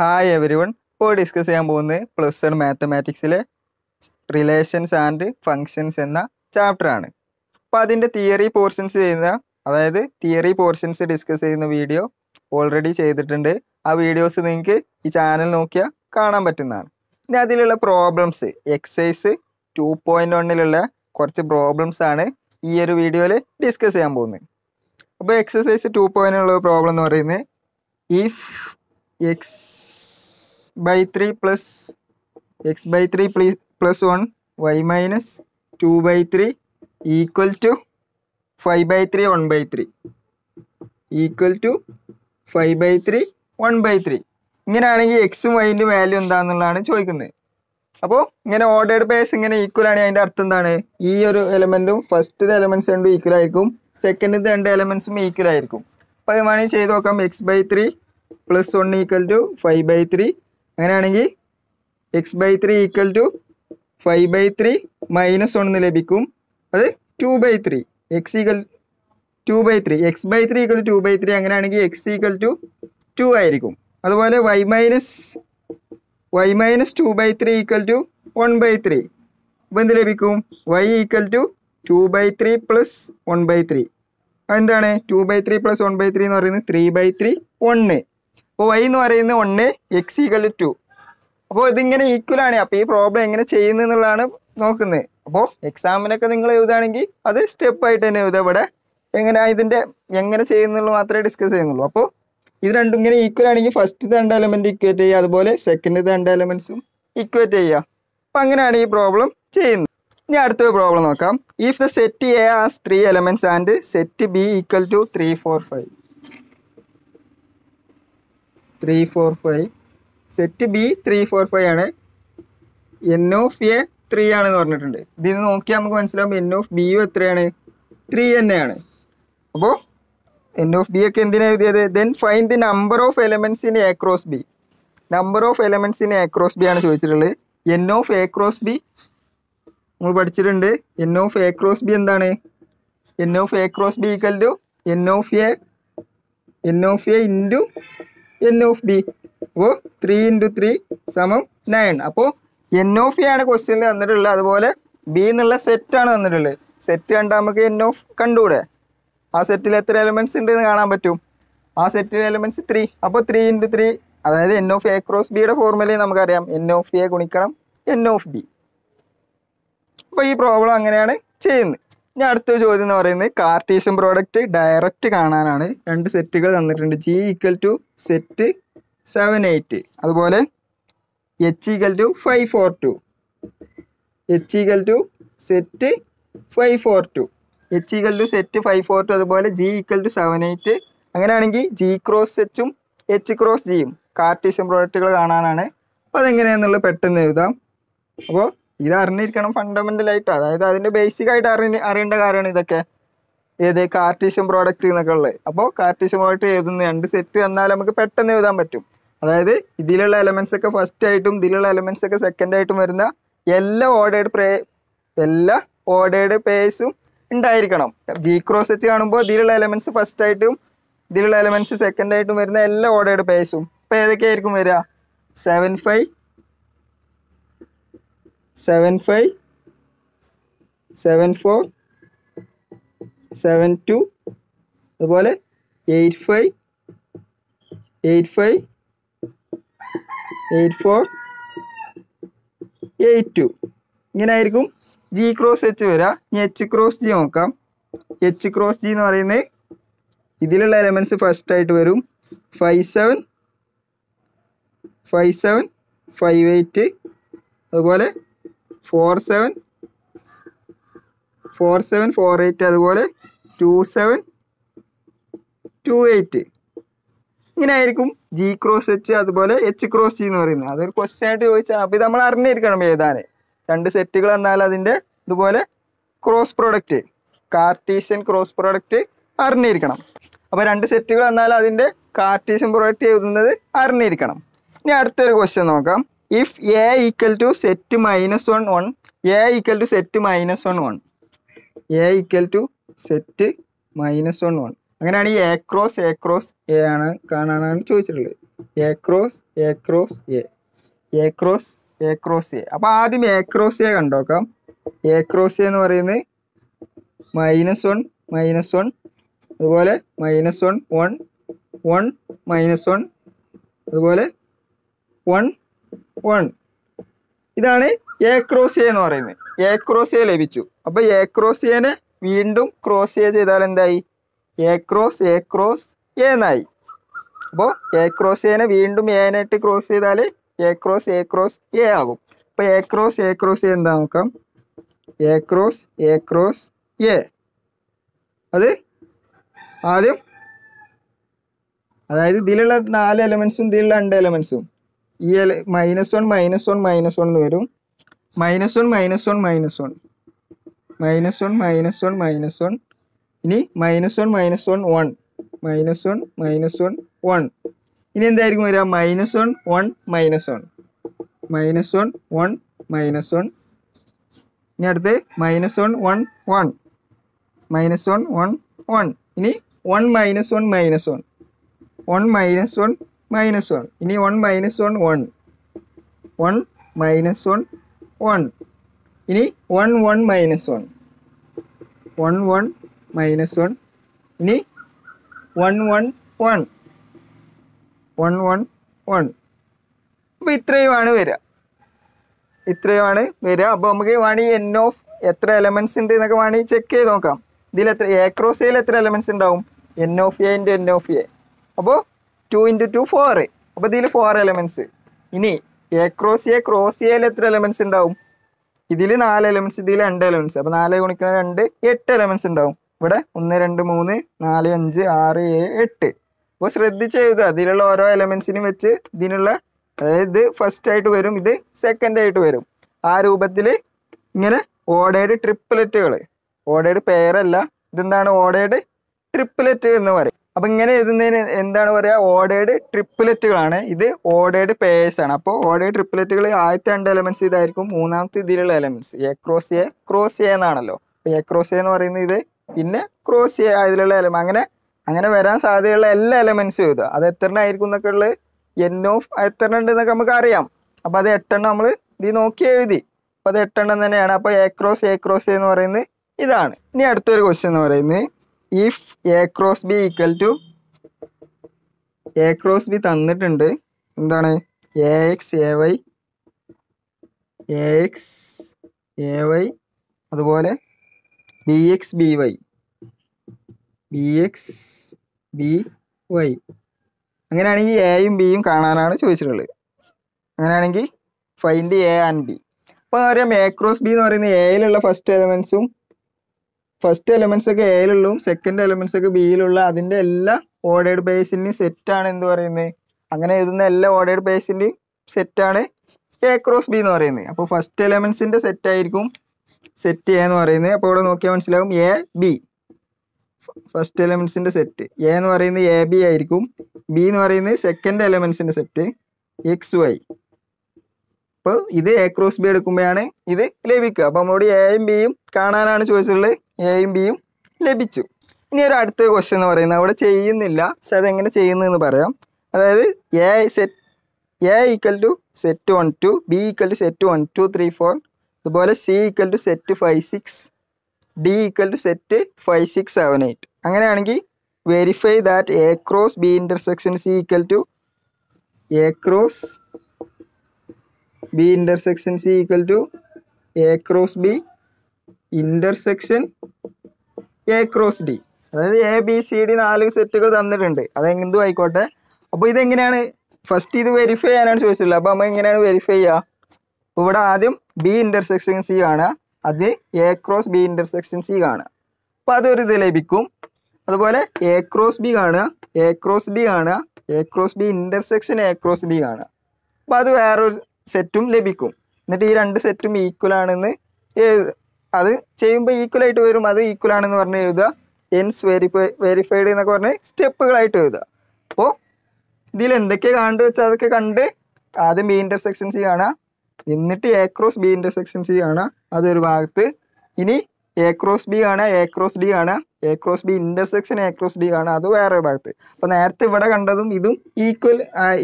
Hi everyone ഇപ്പോൾ discuss ചെയ്യാൻ പോകുന്നത് പ്ലസ് വൺ മാത്തമാറ്റിക്സിലെ റിലേഷൻസ് ആൻഡ് ഫങ്ഷൻസ് എന്ന ചാപ്റ്റർ ആണ്. അപ്പോൾ അതിൻ്റെ തിയറി പോർഷൻസ് ചെയ്യുന്ന അതായത് തിയറി പോർഷൻസ് ഡിസ്കസ് ചെയ്യുന്ന വീഡിയോ ഓൾറെഡി ചെയ്തിട്ടുണ്ട്. ആ വീഡിയോസ് നിങ്ങൾക്ക് ഈ ചാനൽ നോക്കിയാൽ കാണാൻ പറ്റുന്നതാണ്. ഇനി അതിലുള്ള പ്രോബ്ലംസ് എക്സൈസ് 2.1 കുറച്ച് പ്രോബ്ലംസ് ആണ് ഈ ഒരു വീഡിയോയിൽ ഡിസ്കസ് ചെയ്യാൻ പോകുന്നത്. അപ്പോൾ എക്സസൈസ് 2.1 പ്രോബ്ലം എന്ന് പറയുന്നത് if x by 3 plus 1 y minus 2 by 3 equal to 5 by 3 1 by 3 equal to 5 by 3 1 by 3 ഇങ്ങനെയാണെങ്കിൽ എക്സും വൈൻ്റെ വാല്യൂ എന്താണെന്നുള്ളതാണ് ചോദിക്കുന്നത്. അപ്പോൾ ഇങ്ങനെ ഓർഡേർഡ് ബേസ് ഇങ്ങനെ ഈക്വൽ ആണെങ്കിൽ അതിൻ്റെ അർത്ഥം എന്താണ്? ഈ ഒരു എലമെൻറ്റും ഫസ്റ്റത്തെ എലമെൻറ്റ്സ് രണ്ടും ഈക്വൽ ആയിരിക്കും, സെക്കൻഡിൻ്റെ രണ്ട് എലമെൻറ്റ്സും ഈക്വൽ ആയിരിക്കും. അപ്പോൾ അത് വേണമെങ്കിൽ ചെയ്ത് നോക്കാം. X by 3 plus 1 equal to 5 by 3. അങ്ങനെയാണെങ്കിൽ X by 3 equal to 5 by 3 minus 1 എന്ന് ലഭിക്കും. അത് 2 by 3 x equal 2 by 3 x by 3 equal 2 by 3. അങ്ങനെയാണെങ്കിൽ എക്സ് ഈക്വൽ ടു 2 ആയിരിക്കും. അതുപോലെ Y minus 2 by 3 equal to 1 by 3. അപ്പോൾ എന്ത് ലഭിക്കും? Y equal to 2 by 3 plus 1 by 3. അതെന്താണ് 2 ബൈ 3 പ്ലസ് 1 ബൈ 3 എന്ന് പറയുന്നത് 3 ബൈ 3 1. അപ്പോൾ വൈ എന്ന് പറയുന്ന 1 എക്സ് ഈക്വൽ ടു 2. അപ്പോൾ ഇതിങ്ങനെ ഈക്വലാണ്. അപ്പോൾ ഈ പ്രോബ്ലം എങ്ങനെ ചെയ്യുന്നതെന്നുള്ളതാണ് നോക്കുന്നത്. അപ്പോൾ എക്സാമിനൊക്കെ നിങ്ങൾ എഴുതുകയാണെങ്കിൽ അത് സ്റ്റെപ്പായിട്ട് തന്നെ എഴുതുക. ഇവിടെ എങ്ങനെ ഇതിൻ്റെ എങ്ങനെ ചെയ്യുന്നുള്ളൂ മാത്രമേ ഡിസ്കസ് ചെയ്യുന്നുള്ളൂ. അപ്പോൾ ഇത് രണ്ടും ഇങ്ങനെ ഈക്വൽ ആണെങ്കിൽ ഫസ്റ്റ് രണ്ട് എലമെൻറ്റ് ഇക്വേറ്റ് ചെയ്യുക, അതുപോലെ സെക്കൻഡ് രണ്ട് എലമെൻറ്റ്സും ഇക്വേറ്റ് ചെയ്യുക. അപ്പോൾ അങ്ങനെയാണ് ഈ പ്രോബ്ലം ചെയ്യുന്നത്. ഇനി അടുത്തൊരു പ്രോബ്ലം നോക്കാം. If the set A as 3 elements and set B equal to 3 4 5. Set B 3 4 5 ആണ്. എൻ ഓഫ് എ 3 ആണെന്ന് പറഞ്ഞിട്ടുണ്ട്. ഇതിൽ നിന്ന് നോക്കിയാൽ നമുക്ക് മനസ്സിലാവും എൻ ഓഫ് ബി യു എത്രയാണ്? 3 തന്നെയാണ്. അപ്പോൾ എൻ ഓഫ് ബി ഒക്കെ എന്തിനാണ് എഴുതിയത്? Then find the number of elements in A cross B. Number of elements in A cross B ആണ് ചോദിച്ചിട്ടുള്ളത്. N of A cross B നമ്മൾ പഠിച്ചിട്ടുണ്ട്. N of A cross B എന്താണ്? N of A cross B equal to N of A into N of B. അപ്പോൾ 3 × 3 = 9. അപ്പോൾ N of A ആണ് ക്വസ്റ്റ്യനിൽ തന്നിട്ടുള്ളത്. അതുപോലെ ബി എന്നുള്ള സെറ്റാണ് തന്നിട്ടുള്ളത്. സെറ്റ് കണ്ടാൽ നമുക്ക് എൻ ഓഫ് കണ്ടുകൂടെ? ആ സെറ്റിൽ എത്ര എലമെൻറ്റ്സ് ഉണ്ടെന്ന് കാണാൻ പറ്റും. ആ സെറ്റിൽ എലമെൻറ്റ്സ് 3. അപ്പോൾ 3 × 3 അതായത് എൻ ഓഫ് എ ക്രോസ് ബിയുടെ ഫോർമുലയിൽ നമുക്കറിയാം എൻ ഓഫ് എ ഗുണിക്കണം എൻ ഓഫ് ബി. അപ്പോൾ ഈ പ്രോബ്ലം അങ്ങനെയാണ് ചെയ്യുന്നത്. ഇനി അടുത്ത ചോദ്യം എന്ന് പറയുന്നത് കാർട്ടീഷ്യൻ പ്രോഡക്റ്റ് ഡയറക്റ്റ് കാണാനാണ്. രണ്ട് സെറ്റുകൾ തന്നിട്ടുണ്ട്. ജി ഈക്വൽ ടു സെറ്റ് 7 8, അതുപോലെ H equal to 5 4 2. H equal to set 5 4 2. H equal to set 5 4 2, അതുപോലെ ജി ഈക്വൽ ടു 7 8. അങ്ങനെയാണെങ്കിൽ ജി ക്രോസ് എച്ചും എച്ച് ക്രോസ് ജിയും കാർട്ടീഷ്യൻ പ്രോഡക്റ്റുകൾ കാണാനാണ്. അപ്പോൾ അതെങ്ങനെയാണെന്നുള്ളത് പെട്ടെന്ന് എഴുതാം. അപ്പോൾ ഇത് അറിഞ്ഞിരിക്കണം ഫണ്ടമെൻ്റലായിട്ട്. അതായത് അതിൻ്റെ ബേസിക്കായിട്ട് അറിയേണ്ട കാര്യമാണ് ഇതൊക്കെ. ഏത് കാർട്ടീഷ്യൻ പ്രോഡക്റ്റ് എന്നൊക്കെ ഉള്ളത്. അപ്പോൾ കാർട്ടീഷ്യൻ പ്രോഡക്റ്റ് എഴുതുന്ന രണ്ട് സെറ്റ് തന്നാൽ നമുക്ക് പെട്ടെന്ന് എഴുതാൻ പറ്റും. അതായത് ഇതിലുള്ള എലമെൻറ്റ്സ് ഒക്കെ ഫസ്റ്റ് ആയിട്ടും ഇതിലുള്ള എലമെൻറ്റ്സ് ഒക്കെ സെക്കൻഡ് ആയിട്ടും വരുന്ന എല്ലാ ഓർഡേർഡ് പേഴ്സും ഉണ്ടായിരിക്കണം. ജി ക്രോസ് എച്ച് കാണുമ്പോൾ ഇതിലുള്ള എലമെൻറ്റ്സ് ഫസ്റ്റ് ആയിട്ടും ഇതിലുള്ള എലമെൻറ്റ്സ് സെക്കൻഡ് ആയിട്ടും വരുന്ന എല്ലാ ഓർഡേർഡ് പേഴ്സും. ഇപ്പോൾ ഏതൊക്കെയായിരിക്കും വരിക? 7 5 7 5 7 4 7 2, അതുപോലെ 8 5 8 5 8 4 8 2. ഇങ്ങനെ ആയിരിക്കും ജി ക്രോസ് എച്ച് വരിക. ഇനി എച്ച് ക്രോസ് ജി നോക്കാം. എച്ച് ക്രോസ് ജി എന്ന് പറയുന്നത് ഇതിലുള്ള എലമെൻറ്റ്സ് ഫസ്റ്റ് ആയിട്ട് വരും. 5 7 5 7 5 8, അതുപോലെ 4 7 4 7 4 8, അതുപോലെ 2 7 2 8. ഇങ്ങനെ ആയിരിക്കും ജി ക്രോസ് എച്ച് അതുപോലെ എച്ച് ക്രോസ് ജി എന്ന് പറയുന്നത്. അതൊരു ക്വസ്റ്റ്യൻ ആയിട്ട് ചോദിച്ചാൽ അപ്പോൾ ഇത് നമ്മൾ അറിഞ്ഞിരിക്കണം എഴുതാൻ. രണ്ട് സെറ്റുകൾ എന്നാൽ അതിൻ്റെ ഇതുപോലെ cross product Cartesian cross product അറിഞ്ഞിരിക്കണം. അപ്പോൾ രണ്ട് സെറ്റുകൾ എന്നാൽ അതിൻ്റെ കാർട്ടീഷ്യൻ പ്രോഡക്റ്റ് എഴുതുന്നത് അറിഞ്ഞിരിക്കണം. ഇനി അടുത്തൊരു ക്വസ്റ്റ്യൻ നോക്കാം. If A equal to set minus 1 1, A equal to set minus 1 1, A equal to set minus 1 1. അങ്ങനെയാണെങ്കിൽ എ ക്രോസ് ആണ് കാണാനാണ് ചോദിച്ചിട്ടുള്ളത്. A cross A cross A A cross A cross A. അപ്പോൾ ആദ്യം എ ക്രോസ് എ കണ്ടുനോക്കാം. A cross A എന്ന് പറയുന്നത് minus one അതുപോലെ minus one one one minus one അതുപോലെ വൺ വൺ. ഇതാണ് എ ക്രോസ് എ എന്ന് പറയുന്നത്. എ ക്രോസ് എ ലഭിച്ചു. അപ്പോൾ എ ക്രോസ് എനെ വീണ്ടും ക്രോസ് എ ചെയ്താൽ എന്തായി? എ ക്രോസ് എ എന്നായി. അപ്പോൾ എ ക്രോസ് എനെ വീണ്ടും എനായിട്ട് ക്രോസ് ചെയ്താൽ എ ക്രോസ് എ ആകും. അപ്പോൾ എ ക്രോസ് എ എന്താ നോക്കാം. എ ക്രോസ് എ അത് ആദ്യം അതായത് ഇതിലുള്ള നാല് എലമെൻസും ഇതിലുള്ള രണ്ട് എലമെൻസും ഈ minus one minus one minus one എന്ന് വരും. Minus one minus one minus one minus one minus one minus one ഇനി minus one minus one one minus one minus one one. ഇനി എന്തായിരിക്കും വരിക? Minus one one minus one minus one one minus one. ഇനി അടുത്ത് minus one one one minus one one one. ഇനി one minus one minus one one minus one minus one. ഇനി one minus one one one minus one one. ഇനി one one minus one one one minus one. ഇനി one one one one one one. അപ്പോൾ ഇത്രയുമാണ് വരിക, ഇത്രയുമാണ് വരിക. അപ്പോൾ നമുക്ക് വേണമെങ്കിൽ എൻ ഓഫ് എത്ര എലമെൻറ്റ്സ് ഉണ്ട് എന്നൊക്കെ വേണമെങ്കിൽ ചെക്ക് ചെയ്ത് നോക്കാം. ഇതിൽ എത്ര എ ക്രോസ് എയിൽ എത്ര എലമെൻറ്റ്സ് ഉണ്ടാവും? N of A into N of A. അപ്പോൾ 2 × 2 4. അപ്പോൾ ഇതിൽ 4 എലമെൻറ്റ്സ്. ഇനി എ ക്രോസ് എ ക്രോസ് എയിൽ എത്ര എലമെൻറ്റ്സ് ഉണ്ടാവും? ഇതിൽ 4 എലമെൻറ്റ്സ്, ഇതിൽ 2 എലമെൻറ്റ്സ്. അപ്പോൾ 4 × 2 8 എലമെൻറ്റ്സ് ഉണ്ടാവും. ഇവിടെ 1 2 3 4 5 6 7 8. അപ്പോൾ ശ്രദ്ധിച്ച് എഴുതുക. ഇതിലുള്ള ഓരോ എലമെൻറ്റ്സിനും വെച്ച് ഇതിനുള്ള അതായത് ഫസ്റ്റ് ആയിട്ട് വരും, ഇത് സെക്കൻഡ് ആയിട്ട് വരും. ആ രൂപത്തിൽ ഇങ്ങനെ ഓർഡേർഡ് ട്രിപ്പ്ലെറ്റുകൾ, ഓർഡേർഡ് പെയറല്ല, ഇതെന്താണ് ഓർഡേർഡ് ട്രിപ്പ്ലെറ്റ് എന്ന് പറയും. അപ്പം ഇങ്ങനെ എഴുതുന്നതിന് എന്താണ് പറയുക? ഓർഡേർഡ് ട്രിപ്പ്ലെറ്റുകളാണ്. ഇത് ഓർഡേർഡ് പേഴ്സാണ്. അപ്പോൾ ഓർഡേർഡ് ട്രിപ്പ്ലെറ്റുകൾ ആദ്യത്തെ 2 എലമെൻറ്റ്സ് ഇതായിരിക്കും, മൂന്നാമത്തെ ഇതിലുള്ള എലമെൻറ്റ്സ് എ ക്രോസ് എ എന്നാണല്ലോ. അപ്പോൾ എ ക്രോസ് എ എന്ന് പറയുന്നത് ഇത്, പിന്നെ ക്രോസ് എ അതിലുള്ള എലമെൻറ്റ്. അങ്ങനെ വരാൻ സാധ്യതയുള്ള എല്ലാ എലമെൻറ്റ്സും എഴുതുക. അത് എത്രണ്ണായിരിക്കും എന്നൊക്കെ ഉള്ളത് എൻ ഓഫ് എത്രണ്ണം ഉണ്ടെന്നൊക്കെ നമുക്ക് അറിയാം. അപ്പോൾ അത് 8 നമ്മൾ ഇത് നോക്കി എഴുതി. അപ്പോൾ അത് 8 തന്നെയാണ്. അപ്പോൾ എ ക്രോസ് എ എന്ന് പറയുന്നത് ഇതാണ്. ഇനി അടുത്തൊരു ക്വസ്റ്റ്യൻ എന്ന് പറയുന്നത് if A cross B equal to A cross B തന്നിട്ടുണ്ട്. എന്താണ്? എ എക്സ് എ വൈ അതുപോലെ ബി എക്സ് ബി വൈ അങ്ങനെയാണെങ്കിൽ എയും ബിയും കാണാനാണ് ചോദിച്ചിട്ടുള്ളത്. അങ്ങനെയാണെങ്കിൽ ഫൈൻഡ് എ ആൻഡ് ബി. അപ്പോൾ അറിയാം എ ക്രോസ് ബി എന്ന് പറയുന്നത് എയിലുള്ള ഫസ്റ്റ് എലമെൻറ്റ്സ് ഒക്കെ എയിലുള്ളതും സെക്കൻഡ് എലമെൻറ്റ്സ് ഒക്കെ ബിയിലുള്ള അതിൻ്റെ എല്ലാ ഓർഡേർഡ് ബേസിൻ്റെയും സെറ്റാണ് എന്ത് പറയുന്നത്. അങ്ങനെ എഴുതുന്ന എല്ലാ ഓർഡേർഡ് ബേസിൻ്റെയും സെറ്റാണ് എ ക്രോസ് ബി എന്ന് പറയുന്നത്. അപ്പോൾ ഫസ്റ്റ് എലമെൻറ്റ്സിൻ്റെ സെറ്റായിരിക്കും സെറ്റ് എ എന്ന് പറയുന്നത്. അപ്പോൾ ഇവിടെ നോക്കിയാൽ മനസ്സിലാകും എ ബി ഫസ്റ്റ് എലമെൻറ്റ്സിൻ്റെ സെറ്റ് എ എന്ന് പറയുന്നത് എ ബി ആയിരിക്കും. ബി എന്ന് പറയുന്നത് സെക്കൻഡ് എലമെൻറ്റ്സിൻ്റെ സെറ്റ് എക്സ് വൈ. അപ്പോൾ ഇത് എ ക്രോസ് ബി എടുക്കുമ്പോഴാണ് ഇത് ലഭിക്കുക. അപ്പോൾ നമ്മളോട് എയും ബിയും കാണാനാണ് ചോദിച്ചിട്ടുള്ളത്. എയും ബിയും ലഭിച്ചു. ഇനി ഒരു അടുത്ത ക്വസ്റ്റ്യൻ എന്ന് പറയുന്നത് അവിടെ ചെയ്യുന്നില്ല, പക്ഷെ അതെങ്ങനെ ചെയ്യുന്നതെന്ന് പറയാം. അതായത് A equal to set 1 2 B equal to set 1 2 3 4 അതുപോലെ C equal to set 5 6 D equal to set 5 6 7 8. അങ്ങനെയാണെങ്കിൽ verify that A cross B intersection C equal to A cross B intersection C equal to A cross B intersection A cross D. അതായത് A B C D 4 സെറ്റുകൾ തന്നിട്ടുണ്ട്, അതെന്തും ആയിക്കോട്ടെ. അപ്പോൾ ഇതെങ്ങനെയാണ് first ഇത് verify ചെയ്യാനാണ് ചോദിച്ചിട്ടുള്ളത്. അപ്പോൾ നമ്മൾ എങ്ങനെയാണ് വെരിഫൈ ചെയ്യുക? ഇവിടെ ആദ്യം ബി ഇൻ്റർസെക്ഷൻ സി കാണുക, അത് A cross B intersection C കാണുക. അപ്പോൾ അതൊരു ഇത് ലഭിക്കും. അതുപോലെ എ ക്രോസ് ബി കാണുക, എ ക്രോസ് ഡി കാണുക, A cross B intersection A cross D കാണുക. അപ്പോൾ അത് വേറൊരു സെറ്റും ലഭിക്കും. എന്നിട്ട് ഈ 2 സെറ്റും ഈക്വൽ ആണെന്ന് എഴുതുക. അത് ചെയ്യുമ്പോൾ ഈക്വലായിട്ട് വരും, അത് ഈക്വൽ ആണെന്ന് പറഞ്ഞ് എഴുതുക. എൻസ് വെരിഫൈഡ് എന്നൊക്കെ പറഞ്ഞ് സ്റ്റെപ്പുകളായിട്ട് എഴുതുക. അപ്പോൾ ഇതിൽ എന്തൊക്കെ കണ്ടു വെച്ചാൽ അതൊക്കെ കണ്ട് ആദ്യം ബി ഇൻ്റർസെക്ഷൻ സി കാണുക, എന്നിട്ട് A cross B intersection C കാണുക, അതൊരു ഭാഗത്ത്. ഇനി ए क्रॉस बी ആണ് a क्रॉस d ആണ് a cross b intersection a cross d ആണ് അത് വേറെ ഭാഗത്തെ അപ്പോൾ നേരത്തെ ഇവിടെ കണ്ടതും ഇതും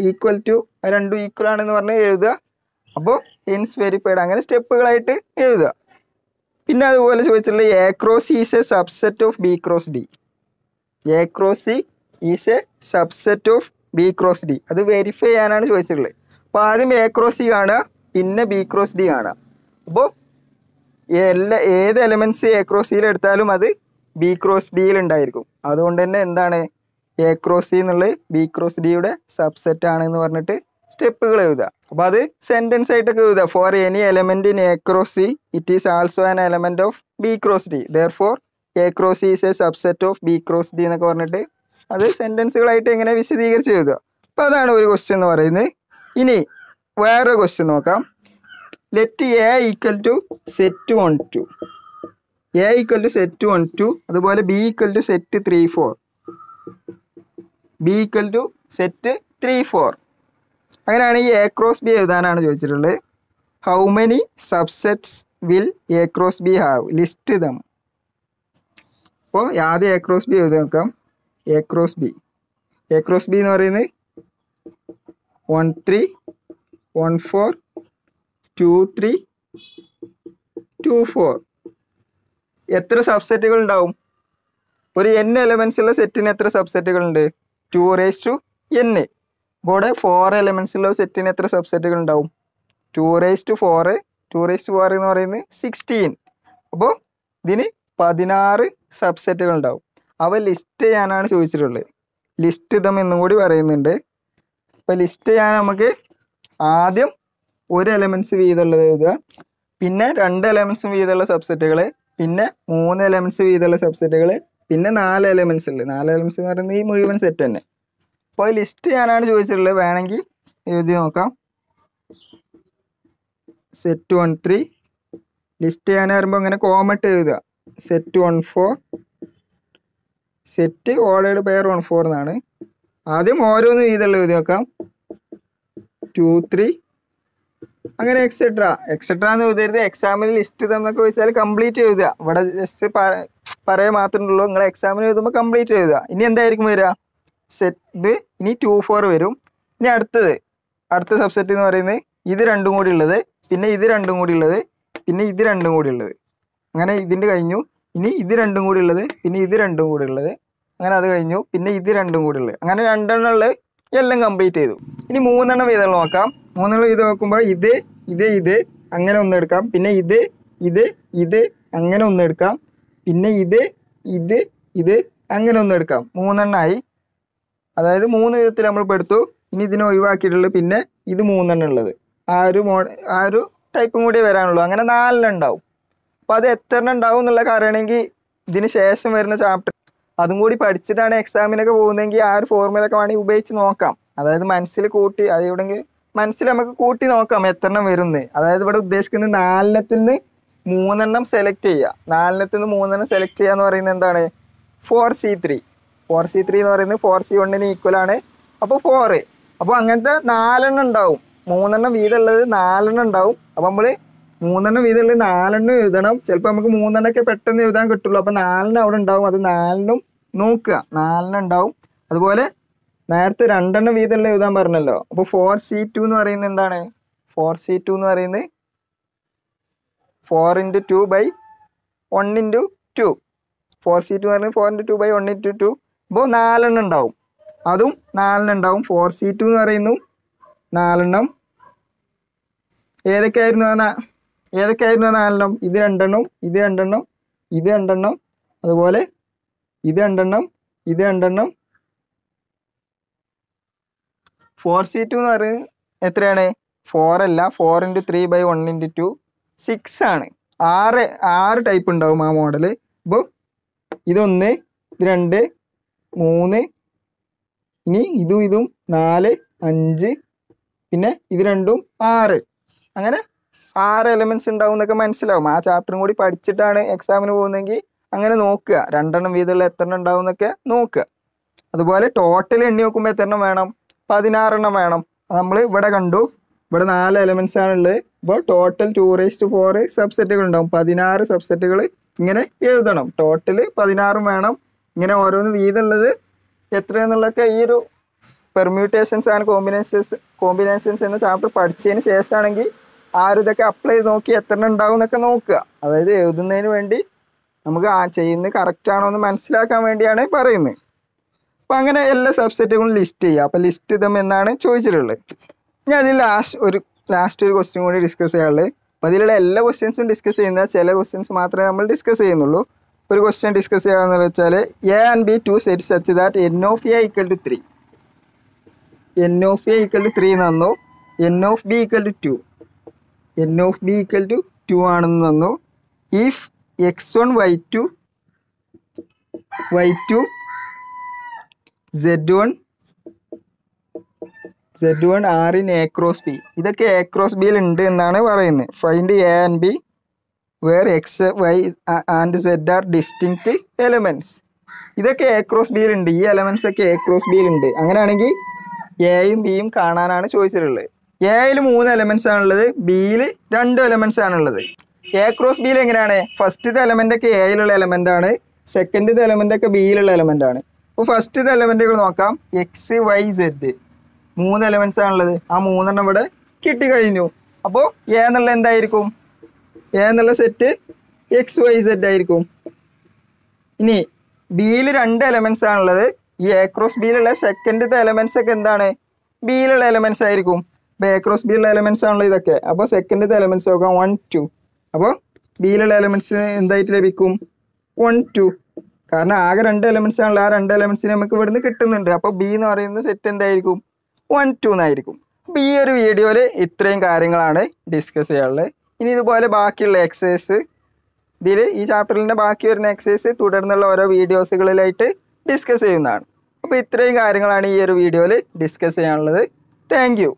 ഈക്വൽ ടു രണ്ടും ഈക്വൽ ആണെന്ന് പറഞ്ഞു എഴുതുക അപ്പോൾ ഹെൻസ് വെരിഫൈഡ് അങ്ങനെ സ്റ്റെപ്പുകളായിട്ട് എഴുതുക പിന്നെ അതുപോലെ ചോദിച്ചിട്ടുള്ള a cross c is a subset of b cross d a cross c is a subset of b cross d അത് വെരിഫൈ ചെയ്യാനാണ് ചോദിച്ചിട്ടുള്ളത് അപ്പോൾ ആദ്യം a क्रॉस c ആണ് പിന്നെ b क्रॉस d ആണ് അപ്പോൾ ऐसे एलिमेंट्स ए क्रॉस सी अब बी क्रॉस डी अदान A cross C B cross D subset and स्टेप्पुकल एഴുതുക अब अब सेंटेंस एഴുതുക for any element in A cross C it is also an element of B cross D therefore A cross C is a subset of B cross D अब sentence विशदीകരിച്ച് എഴുതുക അപ്പോൾ അതാണ് ഒരു क्वेश्चन എന്ന് പറയുന്നത് ഇനി വേറെ क्वेश्चन നോക്കാം Let A equal to set 1 2. A equal to set 1 2. അതുപോലെ B equal to set 3 4. B equal to set 3 4. അങ്ങനെയാണെങ്കിൽ A cross B എഴുതാനാണ് ചോദിച്ചിട്ടുള്ളത്. How many subsets will A cross B have? List them. അപ്പോൾ ആദ്യം A cross B എഴുതി നോക്കാം. A cross B. A cross B എന്ന് പറയുന്നത് 1 3 1 4 2 3 2 4 എത്ര സബ്സെറ്റുകൾ ഉണ്ടാവും ഒരു n എലിമെന്റ്സ് ഉള്ള സെറ്റിന് എത്ര സബ്സെറ്റുകൾ ഉണ്ട് 2 റൈസ് ടു n ഇവിടെ 4 എലിമെന്റ്സ് ഉള്ള സെറ്റിന് എത്ര സബ്സെറ്റുകൾ ഉണ്ടാവും 2 റൈസ് ടു 4 2 റൈസ് ടു 4 എന്ന് പറയുന്നത് 16 അപ്പോൾ ഇതിന് 16 സബ്സെറ്റുകൾ ഉണ്ടാവും അവ ലിസ്റ്റ് ചെയ്യാനാണ് ചോദിച്ചിട്ടുള്ളത് ലിസ്റ്റ് them എന്നും കൂടി പറയുന്നുണ്ട് അപ്പോൾ ലിസ്റ്റ് ചെയ്യാൻ നമുക്ക് ആദ്യം ഒരു എലിമെന്റ്സ് വീതമുള്ളത് എഴുതുക പിന്നെ രണ്ട് എലിമെന്റ്സ് വീതമുള്ള സബ്സെറ്റുകൾ പിന്നെ മൂന്ന് എലിമെന്റ്സ് വീതമുള്ള സബ്സെറ്റുകൾ പിന്നെ നാല് എലിമെന്റ്സ് ഉണ്ട് നാല് എലിമെന്റ്സ് എന്ന് പറയുന്നത് ഈ മുഴുവൻ സെറ്റ് തന്നെ അപ്പോൾ ലിസ്റ്റ് ഞാനാണ് ചോദിച്ചിട്ടുള്ളത് വേണമെങ്കിൽ എഴുതി നോക്കാം സെറ്റ് 1 3 ലിസ്റ്റ് ചെയ്യാനാകുമ്പോൾ അങ്ങനെ കോമ ഇട്ട് എഴുതുക സെറ്റ് 1 4 സെറ്റ് ഓർഡേർഡ് പെയർ 1 4 എന്നാണ് ആദ്യം ഓരോന്ന് വീതമുള്ള എഴുതി നോക്കാം 2 3 അങ്ങനെ എക്സെട്രാ എന്ന് എഴുതരുത് എക്സാമിൽ ലിസ്റ്റ് തന്നൊക്കെ വെച്ചാൽ കംപ്ലീറ്റ് എഴുതുക ഇവിടെ ജസ്റ്റ് പറയാൻ മാത്രമേ ഉള്ളൂ നിങ്ങൾ എക്സാമിൽ എഴുതുമ്പോൾ കംപ്ലീറ്റ് എഴുതുക ഇനി എന്തായിരിക്കും വരിക സെറ്റ് ഇനി 2 4 വരും ഇനി അടുത്ത സബ്സെറ്റ് എന്ന് പറയുന്നത് ഇത് രണ്ടും കൂടി ഉള്ളത് പിന്നെ ഇത് രണ്ടും കൂടി ഉള്ളത് പിന്നെ ഇത് രണ്ടും കൂടി ഉള്ളത് അങ്ങനെ ഇതിൻ്റെ കഴിഞ്ഞു ഇനി ഇത് രണ്ടും കൂടി ഉള്ളത് പിന്നെ ഇത് രണ്ടും കൂടി ഉള്ളത് അങ്ങനെ അത് കഴിഞ്ഞു പിന്നെ ഇത് രണ്ടും കൂടി ഉള്ളത് അങ്ങനെ രണ്ടെണ്ണം ഉള്ളത് എല്ലാം കംപ്ലീറ്റ് ചെയ്തു ഇനി മൂന്നെണ്ണം വീതം നോക്കാം മൂന്നെണ്ണം വീതം നോക്കുമ്പോൾ ഇത് ഇത് ഇത് അങ്ങനെ ഒന്നെടുക്കാം പിന്നെ ഇത് ഇത് ഇത് അങ്ങനെ ഒന്നെടുക്കാം പിന്നെ ഇത് ഇത് ഇത് അങ്ങനെ ഒന്നെടുക്കാം മൂന്നെണ്ണമായി അതായത് മൂന്ന് വിധത്തിൽ നമ്മൾ പെടുത്തു ഇനി ഇതിനെ ഒഴിവാക്കിയിട്ടുള്ളൂ പിന്നെ ഇത് മൂന്നെണ്ണം ഉള്ളത് ആ ഒരു ടൈപ്പും കൂടി വരാനുള്ളൂ അങ്ങനെ നാലെണ്ണം ഉണ്ടാവും അപ്പോൾ അത് എത്ര എണ്ണം ഉണ്ടാവും എന്നുള്ള കാര്യമാണെങ്കിൽ ഇതിന് ശേഷം വരുന്ന ചാപ്റ്റർ അതും കൂടി പഠിച്ചിട്ടാണ് എക്സാമിനൊക്കെ പോകുന്നതെങ്കിൽ ആ ഒരു ഫോർമുലയൊക്കെ വേണമെങ്കിൽ ഉപയോഗിച്ച് നോക്കാം അതായത് മനസ്സിൽ കൂട്ടി അതെവിടെങ്കിൽ മനസ്സിൽ നമുക്ക് കൂട്ടി നോക്കാം എത്രണ്ണം വരുന്നത് അതായത് ഇവിടെ ഉദ്ദേശിക്കുന്നത് 4 എണ്ണത്തിൽ നിന്ന് 3 എണ്ണം സെലക്ട് ചെയ്യുക 4 എണ്ണത്തിൽ നിന്ന് 3 എണ്ണം സെലക്ട് ചെയ്യുക എന്ന് പറയുന്നത് എന്താണ് 4C3 4C3 എന്ന് പറയുന്നത് 4C1 ഈക്വൽ ആണ് അപ്പോൾ 4 അപ്പോൾ അങ്ങനത്തെ 4 എണ്ണം ഉണ്ടാവും 3 എണ്ണം വീതമുള്ളത് 4 എണ്ണം ഉണ്ടാവും അപ്പോൾ നമ്മൾ 3 എണ്ണം വീതമുള്ള 4 എണ്ണം എഴുതണം ചിലപ്പോൾ നമുക്ക് 3 എണ്ണമൊക്കെ പെട്ടെന്ന് എഴുതാൻ കിട്ടുള്ളൂ അപ്പോൾ 4 എണ്ണം അവിടെ ഉണ്ടാവും അത് 4 എണ്ണം നോക്കുക 4 എണ്ണം ഉണ്ടാവും അതുപോലെ നേരത്തെ 2 എണ്ണം വീതമുള്ള എഴുതാൻ പറഞ്ഞല്ലോ അപ്പോൾ 4C2 എന്ന് പറയുന്നത് എന്താണ് 4C2 എന്ന് പറയുന്നത് 4 × 2 / 1 × 2 4C2 എന്ന് പറയുന്നത് 4 × 2 / 1 × 2 അപ്പോൾ 4 എണ്ണം ഉണ്ടാവും അതും 4 എണ്ണം ഉണ്ടാവും 4C2 എന്ന് പറയുന്നു 4 എണ്ണം ഏതൊക്കെയായിരുന്നു 4 എണ്ണം ഇത് 2 എണ്ണം ഇത് 2 എണ്ണം ഇത് 2 എണ്ണം അതുപോലെ ഇത് 2 എണ്ണം ഇത് 2 എണ്ണം 4C2 എന്ന് പറയുന്നത് എത്രയാണ് 4 അല്ല 4 × 3 / 1 × 2 6 ആണ് 6 ടൈപ്പ് ഉണ്ടാവും ആ മോഡൽ അപ്പോൾ ഇതൊന്ന് ഇത് 2 3 ഇനി ഇതും ഇതും 4 5 പിന്നെ ഇത് 2 ഉം 6 അങ്ങനെ 6 എലിമെന്റ്സ് ഉണ്ടാവും എന്നൊക്കെ മനസ്സിലാവും ആ ചാപ്റ്ററും കൂടി പഠിച്ചിട്ടാണ് എക്സാമിന് പോകുന്നതെങ്കിൽ അങ്ങനെ നോക്കുക 2 എണ്ണം വീതമുള്ള എത്ര എണ്ണം ഉണ്ടാവും എന്നൊക്കെ നോക്കുക അതുപോലെ ടോട്ടൽ എണ്ണി നോക്കുമ്പോൾ എത്ര എണ്ണം വേണം 16 എണ്ണം വേണം നമ്മൾ ഇവിടെ കണ്ടു ഇവിടെ 4 എലിമെന്റ്സ് ആണുള്ളത് ഇപ്പോൾ ടോട്ടൽ 2 റൈസ് ടു 4 സബ്സെറ്റുകൾ ഉണ്ടാവും 16 സബ്സെറ്റുകൾ ഇങ്ങനെ എഴുതണം. ടോട്ടല് 16 വേണം. ഇങ്ങനെ ഓരോന്ന് വീതമുള്ളത് എത്രയെന്നുള്ളതൊക്കെ ഈ ഒരു പെർമ്യൂട്ടേഷൻസ് ആൻഡ് കോമ്പിനേഷൻസ് എന്ന ചാപ്റ്റർ പഠിച്ചതിന് ശേഷമാണെങ്കിൽ ആ ഒരു ഇതൊക്കെ അപ്ലൈ ചെയ്ത് നോക്കി എത്ര ഉണ്ടാവും എന്നൊക്കെ നോക്കുക. അതായത് എഴുതുന്നതിന് വേണ്ടി നമുക്ക് ആ ചെയ്യുന്നത് കറക്റ്റാണോ എന്ന് മനസ്സിലാക്കാൻ വേണ്ടിയാണ് പറയുന്നത്. അപ്പം അങ്ങനെ എല്ലാ സബ്സെറ്റുകളും ലിസ്റ്റ് ചെയ്യുക. അപ്പം ലിസ്റ്റ് ചെയ്തം എന്നാണ് ചോദിച്ചിട്ടുള്ളത്. ഞാൻ അതിൽ ലാസ്റ്റ് ഒരു ക്വസ്റ്റ്യൻ കൂടി ഡിസ്കസ് ചെയ്യാനുള്ളത്. അപ്പോൾ അതിലുള്ള എല്ലാ ക്വസ്റ്റ്യൻസും ഡിസ്കസ് ചെയ്യുന്ന ചില ക്വസ്റ്റ്യൻസ് മാത്രമേ നമ്മൾ ഡിസ്കസ് ചെയ്യുന്നുള്ളൂ. ഒരു ക്വസ്റ്റ്യൻ ഡിസ്കസ് ചെയ്യാമെന്ന് വെച്ചാൽ A and B two set such that n(a) = 3 n(a) = 3 തന്നു, n(b) = 2 n(b) = 2 ആണെന്ന് തന്നു. If x1 y2 z1 r in a cross b, ഇതൊക്കെ a cross b ൽ ഉണ്ട് എന്നാണ് പറയുന്നത്. Find a and b where x, y and z are distinct elements. ഇതൊക്കെ a cross b ൽ ഉണ്ട്, ഈ എലമെന്റ്സ് ഒക്കെ a cross b ൽ ഉണ്ട്. അങ്ങനെയാണെങ്കിൽ എയും ബിയും കാണാനാണ് ചോദിച്ചിട്ടുള്ളത്. എയിൽ 3 എലമെന്റ്സ് ആണുള്ളത്, ബിയിൽ 2 എലമെന്റ്സ് ആണുള്ളത്. എ ക്രോസ് ബിയിൽ എങ്ങനെയാണ്? ഫസ്റ്റത്തെ എലമെൻ്റ് ഒക്കെ എയിലുള്ള എലമെൻ്റ് ആണ്, സെക്കൻഡത്തെ എലമെൻ്റ് ഒക്കെ ബിയിലുള്ള എലമെൻ്റ് ആണ്. അപ്പോൾ ഫസ്റ്റത്തെ എലമെൻറ്റുകൾ നോക്കാം. എക്സ്, വൈ, സെഡ് 3 എലമെന്റ്സ് ആണുള്ളത്. ആ 3 ഇവിടെ കിട്ടിക്കഴിഞ്ഞു. അപ്പോൾ എ എന്നുള്ള എന്തായിരിക്കും? എ എന്നുള്ള സെറ്റ് എക്സ്, വൈ, സെഡ് ആയിരിക്കും. ഇനി ബിയിൽ 2 എലമെന്റ്സ് ആണുള്ളത്. ഈ എ ക്രോസ് ബിയിലുള്ള സെക്കൻഡത്തെ എലമെന്റ്സ് ഒക്കെ എന്താണ്? ബിയിലുള്ള എലമെന്റ്സ് ആയിരിക്കും. അപ്പോൾ എ ക്രോസ് ബിയിലുള്ള എലമെന്റ്സ് ആണല്ലോ ഇതൊക്കെ. അപ്പോൾ സെക്കൻഡത്തെ എലമെന്റ്സ് നോക്കാം, 1, 2. അപ്പോൾ ബിയിലുള്ള എലമെന്റ്സ് എന്തായിട്ട് ലഭിക്കും? 1, 2. കാരണം ആകെ 2 എലമെന്റ്സ് ആണല്ലോ. ആ 2 എലമെന്റ്സിന് നമുക്ക് ഇവിടുന്ന് കിട്ടുന്നുണ്ട്. അപ്പോൾ ബി എന്ന് പറയുന്ന സെറ്റ് എന്തായിരിക്കും? 1, 2 എന്നായിരിക്കും. അപ്പോൾ ഈ ഒരു വീഡിയോയിൽ ഇത്രയും കാര്യങ്ങളാണ് ഡിസ്കസ് ചെയ്യാനുള്ളത്. ഇനി ഇതുപോലെ ബാക്കിയുള്ള എക്സസൈസ്, ഇതിൽ ഈ ചാപ്റ്ററിൻ്റെ ബാക്കി വരുന്ന എക്സസൈസ് തുടർന്നുള്ള ഓരോ വീഡിയോസുകളിലായിട്ട് ഡിസ്കസ് ചെയ്യുന്നതാണ്. അപ്പോൾ ഇത്രയും കാര്യങ്ങളാണ് ഈ ഒരു വീഡിയോയിൽ ഡിസ്കസ് ചെയ്യാനുള്ളത്. Thank U.